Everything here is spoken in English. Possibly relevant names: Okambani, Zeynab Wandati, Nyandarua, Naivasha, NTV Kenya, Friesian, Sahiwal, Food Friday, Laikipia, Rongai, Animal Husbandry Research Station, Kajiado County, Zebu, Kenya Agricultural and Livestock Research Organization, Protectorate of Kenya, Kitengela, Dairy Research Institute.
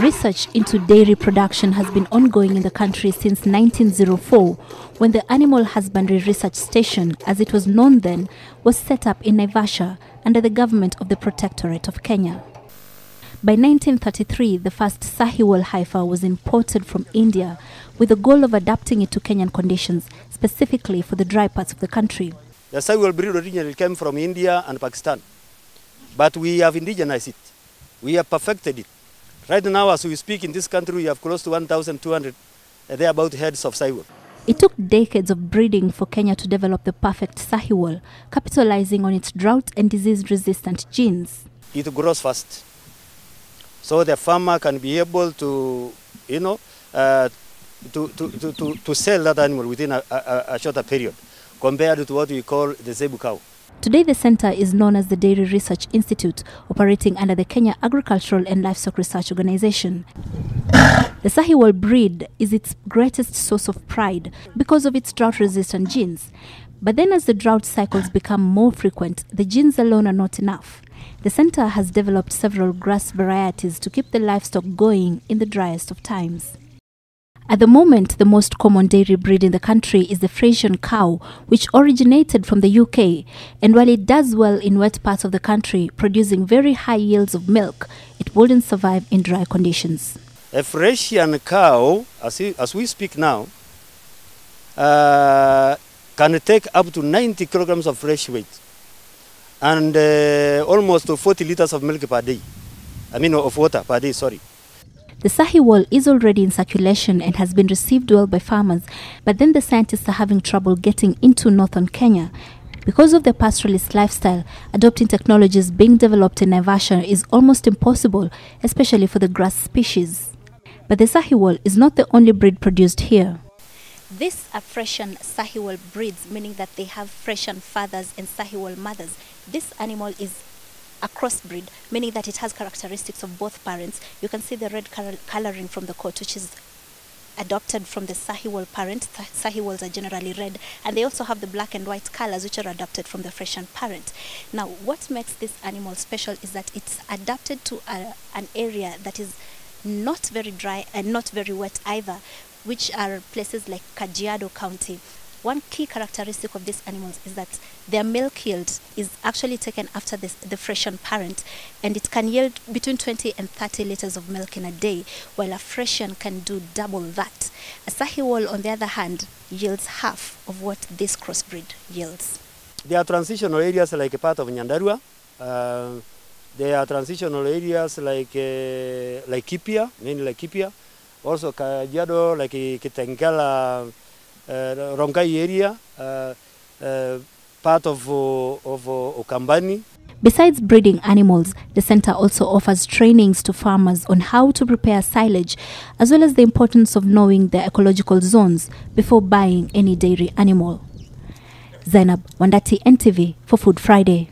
Research into dairy production has been ongoing in the country since 1904, when the Animal Husbandry Research Station, as it was known then, was set up in Naivasha under the government of the Protectorate of Kenya. By 1933, the first Sahiwal heifer was imported from India with the goal of adapting it to Kenyan conditions, specifically for the dry parts of the country. The Sahiwal breed originally came from India and Pakistan, but we have indigenized it. We have perfected it. Right now, as we speak in this country, we have close to 1,200 thereabout heads of Sahiwal. It took decades of breeding for Kenya to develop the perfect Sahiwal, capitalizing on its drought and disease-resistant genes. It grows fast, so the farmer can be able to, to sell that animal within a shorter period, compared to what we call the zebu cow. Today, the center is known as the Dairy Research Institute, operating under the Kenya Agricultural and Livestock Research Organization. The Sahiwal breed is its greatest source of pride because of its drought-resistant genes. But then, as the drought cycles become more frequent, the genes alone are not enough. The center has developed several grass varieties to keep the livestock going in the driest of times. At the moment, the most common dairy breed in the country is the Friesian cow, which originated from the UK, and while it does well in wet parts of the country, producing very high yields of milk, it wouldn't survive in dry conditions. A Friesian cow, as we speak now, can take up to 90 kilograms of fresh weight and almost 40 liters of milk per day, of water per day, sorry. The Sahiwal is already in circulation and has been received well by farmers, but then the scientists are having trouble getting into northern Kenya. Because of the pastoralist lifestyle, adopting technologies being developed in Naivasha is almost impossible, especially for the grass species. But the Sahiwal is not the only breed produced here. These are Friesian Sahiwal breeds, meaning that they have Friesian fathers and Sahiwal mothers. This animal is a crossbreed, meaning that it has characteristics of both parents. You can see the red coloring from the coat, which is adopted from the Sahiwal parent. Sahiwals are generally red, and they also have the black and white colors, which are adopted from the Friesian parent. Now, what makes this animal special is that it's adapted to an area that is not very dry and not very wet either, which are places like Kajiado County. One key characteristic of these animals is that their milk yield is actually taken after the Friesian parent, and it can yield between 20 and 30 liters of milk in a day, while a Friesian can do double that. A Sahiwal, on the other hand, yields half of what this crossbreed yields. There are transitional areas like a part of Nyandarua. There are transitional areas like Laikipia, mainly Laikipia. Also Kajiado, like Kitengela, Rongai area, part of Okambani. Besides breeding animals, the center also offers trainings to farmers on how to prepare silage, as well as the importance of knowing their ecological zones before buying any dairy animal. Zeynab Wandati, NTV for Food Friday.